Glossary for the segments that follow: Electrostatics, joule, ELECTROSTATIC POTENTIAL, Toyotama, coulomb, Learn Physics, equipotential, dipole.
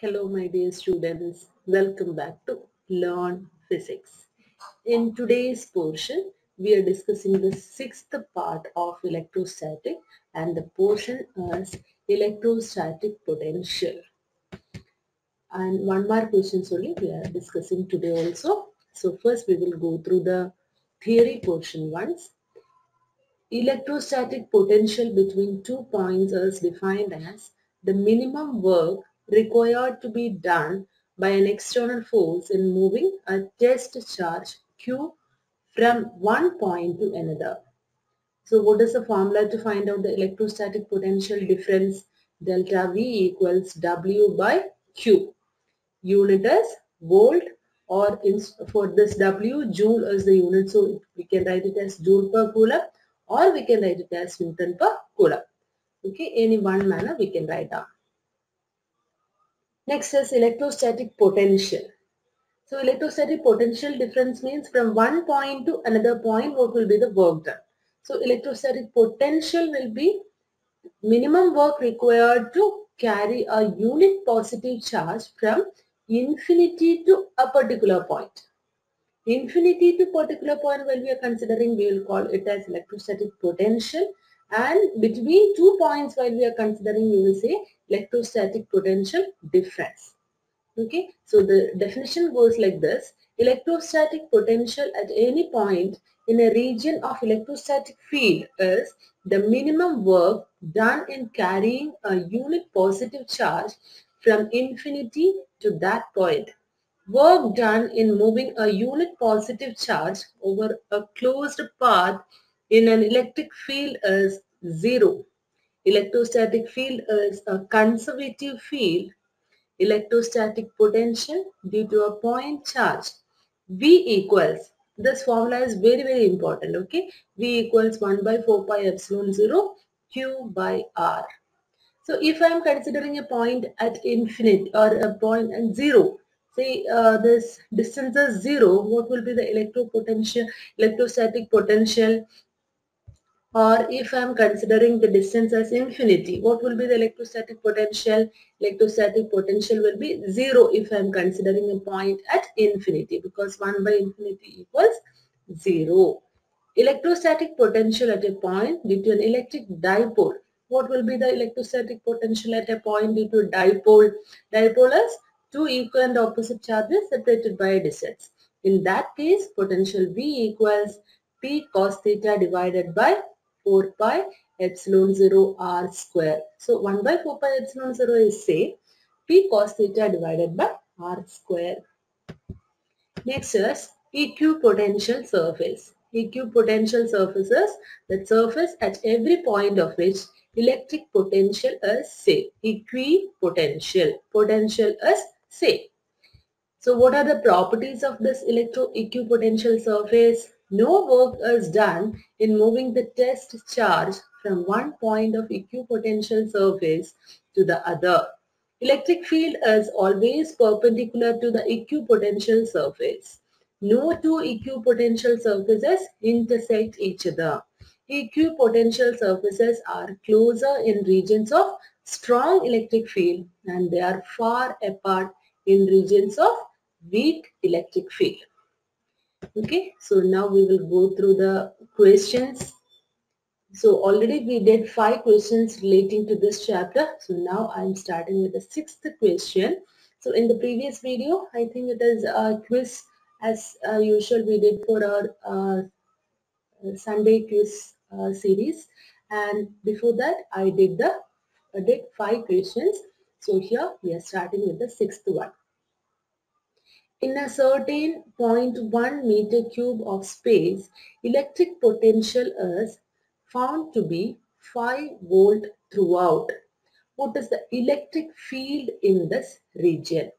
Hello my dear students, welcome back to Learn Physics. In today's portion, we are discussing the sixth part of electrostatic and the portion is electrostatic potential. And one more question only we are discussing today also. So first we will go through the theory portion once. Electrostatic potential between two points is defined as the minimum work required to be done by an external force in moving a test charge Q from one point to another. So what is the formula to find out the electrostatic potential difference? Delta V equals W by Q. Unit is volt, or for this W, joule is the unit. So we can write it as joule per coulomb, or we can write it as Newton per coulomb. Okay, any one manner we can write down. Next is electrostatic potential. So electrostatic potential difference means from one point to another point, what will be the work done. So electrostatic potential will be minimum work required to carry a unit positive charge from infinity to a particular point. Infinity to particular point, when we are considering, we will call it as electrostatic potential. And between two points, while we are considering, we will say electrostatic potential difference. Okay, so the definition goes like this. Electrostatic potential at any point in a region of electrostatic field is the minimum work done in carrying a unit positive charge from infinity to that point. Work done in moving a unit positive charge over a closed path in an electric field is zero. Electrostatic field is a conservative field. Electrostatic potential due to a point charge. V equals, this formula is very important, okay. V equals 1 by 4 pi epsilon 0 Q by R. So if I am considering a point at infinite or a point at zero, say this distance is zero, what will be the electrostatic potential? Or if I am considering the distance as infinity, what will be the electrostatic potential? Electrostatic potential will be zero if I am considering a point at infinity, because 1 by infinity equals zero. Electrostatic potential at a point due to an electric dipole. What will be the electrostatic potential at a point due to a dipole? Dipole is two equal and opposite charges separated by a distance. In that case, potential V equals P cos theta divided by 4 pi epsilon 0 r square. So 1 by 4 pi epsilon 0 is, say, P cos theta divided by r square. Next is equipotential surface. Equipotential surface is the surface at every point of which electric potential is same. Equipotential. Potential is same. So what are the properties of this equipotential surface? No work is done in moving the test charge from one point of equipotential surface to the other. Electric field is always perpendicular to the equipotential surface. No two equipotential surfaces intersect each other. Equipotential surfaces are closer in regions of strong electric field, and they are far apart in regions of weak electric field. Okay, so now we will go through the questions. So already we did 5 questions relating to this chapter. So now I am starting with the 6th question. So in the previous video, I think it is a quiz as usual we did for our Sunday quiz series. And before that I did 5 questions. So here we are starting with the 6th one. In a certain 0.1 meter cube of space, electric potential is found to be 5 volt throughout. What is the electric field in this region?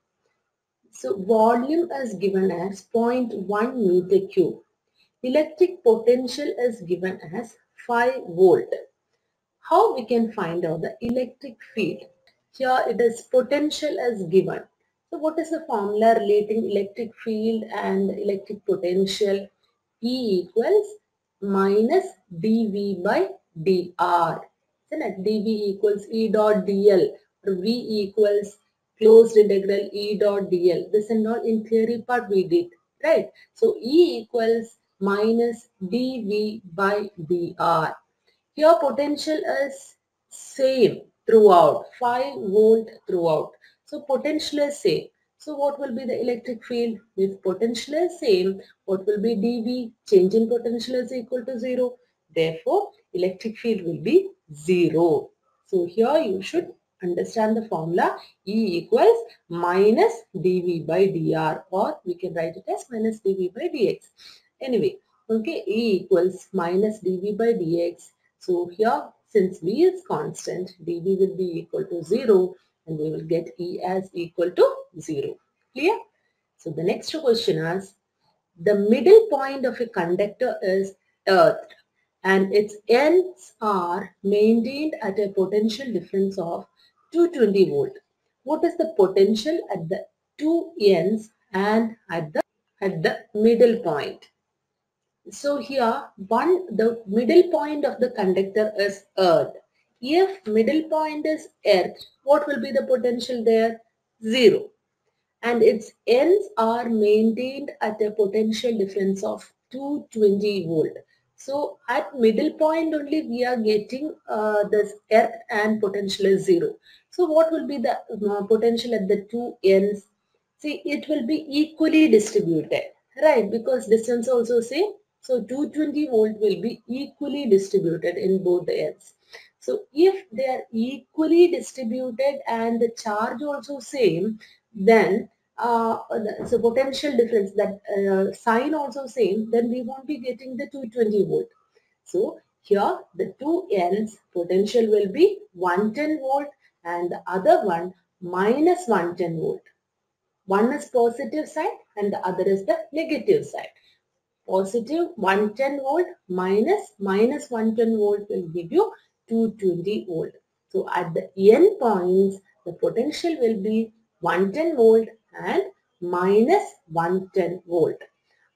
So volume is given as 0.1 meter cube. Electric potential is given as 5 volt. How we can find out the electric field? Here it is potential is given. So what is the formula relating electric field and electric potential? E equals minus dV by dr. Isn't it? dV equals E dot dl, or V equals closed integral E dot dl. This and all in theory part we did, right? So E equals minus dv by dr. Here potential is same throughout, 5 volt throughout. So potential is same. So what will be the electric field? If potential is same, what will be dv? Change in potential is equal to 0. Therefore, electric field will be 0. So here you should understand the formula E equals minus dv by dr, or we can write it as minus dv by dx. Anyway, okay, E equals minus dv by dx. So here, since V is constant, dv will be equal to 0 and we will get E as equal to 0. Clear? So the next question asks, the middle point of a conductor is earth and its ends are maintained at a potential difference of 220 volt. What is the potential at the two ends and at the middle point? So here the middle point of the conductor is earth. If middle point is earth, what will be the potential there? 0. And its ends are maintained at a potential difference of 220 volt. So at middle point only we are getting this earth and potential is 0. So what will be the potential at the two ends? See, it will be equally distributed, right? Because distance also same. So 220 volt will be equally distributed in both the ends. So if they are equally distributed and the charge also same, then so potential difference, that sign also same, then we won't be getting the 220 volt. So here the two ends potential will be 110 volt and the other one minus 110 volt. One is positive side and the other is the negative side. Positive 110 volt minus 110 volt will give you 220 volt. So at the end points, the potential will be 110 volt and minus 110 volt.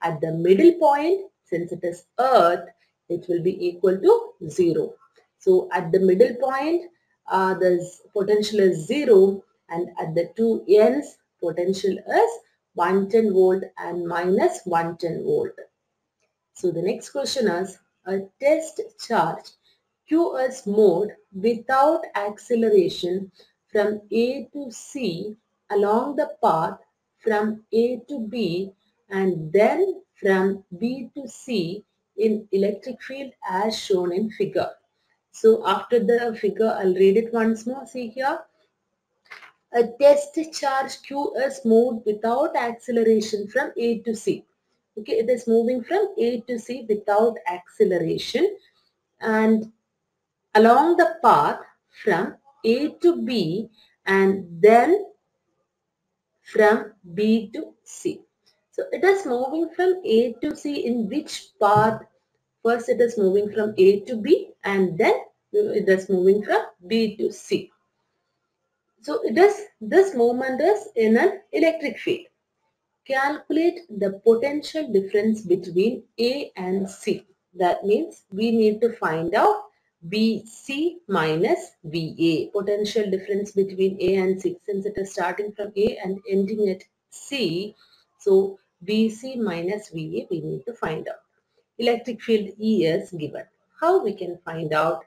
At the middle point, since it is earth, it will be equal to 0. So at the middle point, the potential is 0, and at the two ends, potential is 110 volt and minus 110 volt. So the next question is, a test charge Q is moved without acceleration from A to C along the path from A to B and then from B to C in electric field as shown in figure. So after the figure, I'll read it once more. See here, a test charge Q is moved without acceleration from A to C. Okay, it is moving from A to C without acceleration and along the path from A to B and then from B to C. So it is moving from A to C in which path? First it is moving from A to B and then it is moving from B to C. So it is, this movement is in an electric field. Calculate the potential difference between A and C. That means we need to find out BC minus VA, potential difference between A and C, since it is starting from A and ending at C. So BC minus VA we need to find out. Electric field E is given. How we can find out?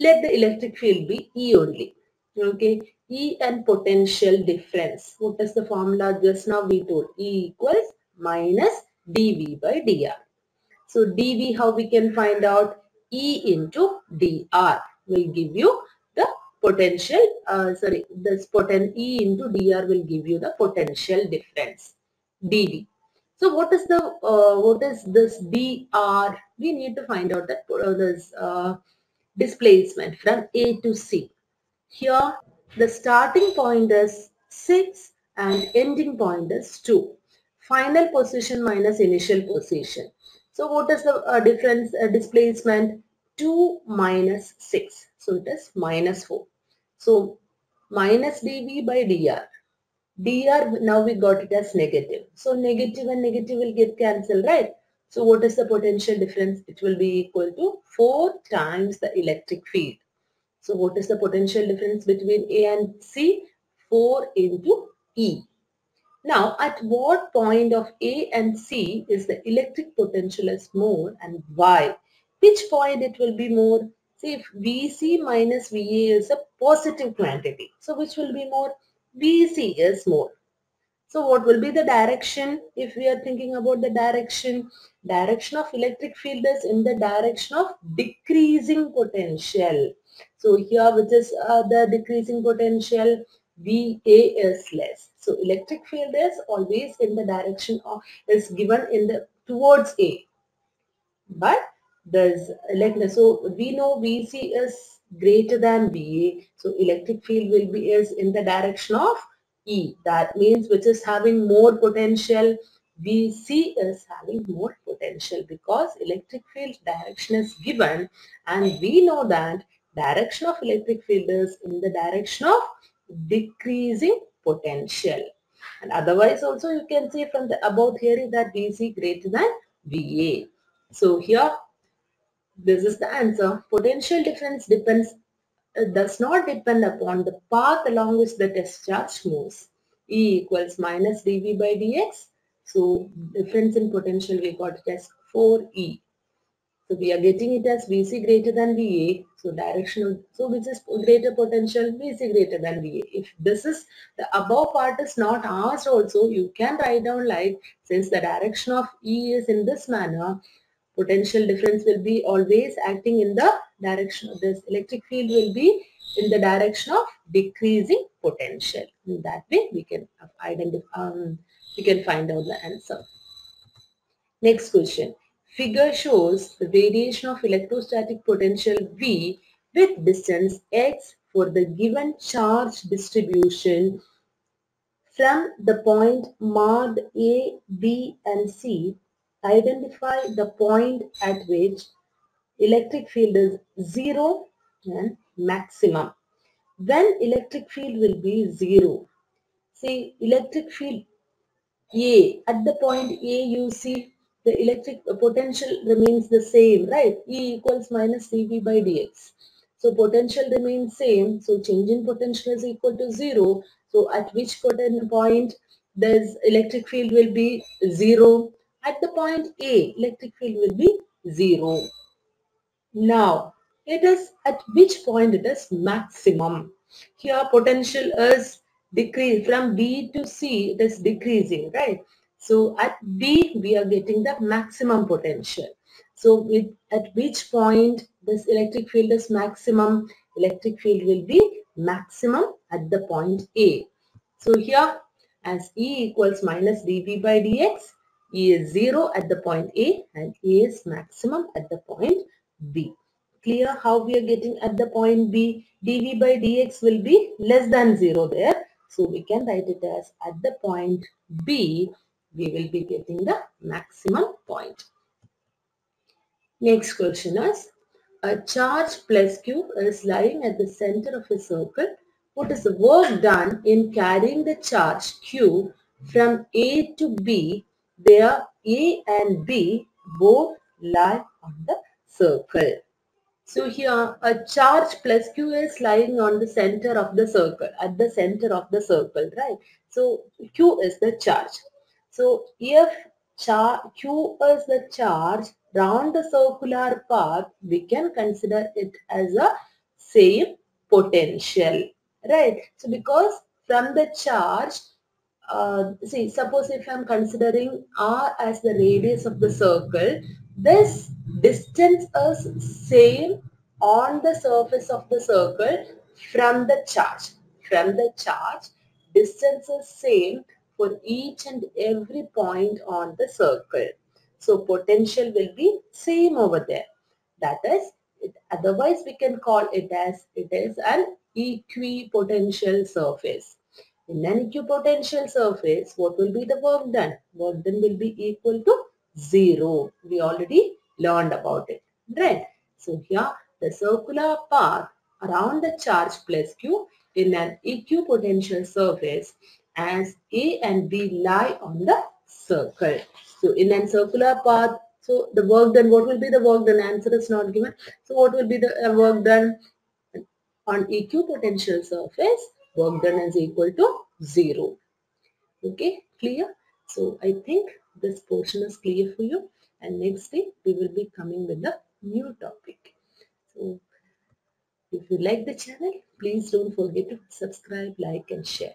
Let the electric field be E only. Okay, E and potential difference. What is the formula? Just now we told E equals minus dV by dr. So dV, how we can find out? E into dr will give you the potential, E into dr will give you the potential difference, dV. So what is the, what is this dr? We need to find out that displacement from A to C. Here the starting point is 6 and ending point is 2. Final position minus initial position. So what is the difference, displacement? 2 minus 6. So it is minus 4. So minus dv by dr. dr, now we got it as negative. So negative and negative will get cancelled, right? So what is the potential difference? It will be equal to 4 times the electric field. So what is the potential difference between A and C? 4 into E. Now, at what point of A and C is the electric potential is more and why? Which point it will be more? See, if VC minus VA is a positive quantity, so which will be more? VC is more. So what will be the direction? If we are thinking about the direction, direction of electric field is in the direction of decreasing potential. So here, which is the decreasing potential, VA is less. So electric field is always in the direction of, is given in the towards A. But there's electric, so we know VC is greater than VA. So electric field will be is in the direction of E, that means which is having more potential. VC is having more potential because electric field direction is given, and we know that direction of electric field is in the direction of decreasing potential. And otherwise also you can see from the above theory that VC greater than VA. So here this is the answer. Potential difference depends does not depend upon the path along which the discharge moves. E equals minus dV by dx. So difference in potential we got it as 4E. So we are getting it as VC greater than VA. So directional, so which is greater potential, VC greater than VA. If this is the above part is not asked also, you can write down like, since the direction of E is in this manner, potential difference will be always acting in the direction of this electric field will be in the direction of decreasing potential. In that way we can identify, we can find out the answer. Next question. Figure shows the variation of electrostatic potential V with distance x for the given charge distribution from the point marked A, B and C. Identify the point at which electric field is zero and maximum. When electric field will be zero? See, electric field A, at the point A you see the electric potential remains the same, right? E equals minus dV by dx. So potential remains same. So change in potential is equal to zero. So at which point this electric field will be zero? At the point A, electric field will be zero. Now, it is at which point it is maximum? Here potential is decreased from B to C, it is decreasing, right? So at B, we are getting the maximum potential. So at which point this electric field is maximum? Electric field will be maximum at the point A. So here, as E equals minus dV by dx, E is 0 at the point A and A is maximum at the point B. Clear how we are getting at the point B? dV by dx will be less than 0 there. So we can write it as at the point B, we will be getting the maximum point. Next question is, a charge plus Q is lying at the center of a circle. What is the work done in carrying the charge Q from A to B? There A and B both lie on the circle. So here a charge plus Q is lying on the center of the circle, at the center of the circle, right? So Q is the charge. So if Q is the charge round the circular path, we can consider it as a same potential, right? So because from the charge, see, suppose if I am considering R as the radius of the circle, this distance is same on the surface of the circle from the charge. From the charge, distance is same for each and every point on the circle. So potential will be same over there. That is, otherwise we can call it as it is an equipotential surface. In an equipotential surface, what will be the work done? Work done will be equal to 0. We already learned about it, right? So here the circular path around the charge plus Q in an equipotential surface as A and B lie on the circle. So in a circular path, so the work done, what will be the work done? Answer is not given. So what will be the work done on equipotential surface? work done is equal to 0. Okay, clear? So I think this portion is clear for you, and next day we will be coming with a new topic. So if you like the channel, please don't forget to subscribe, like and share.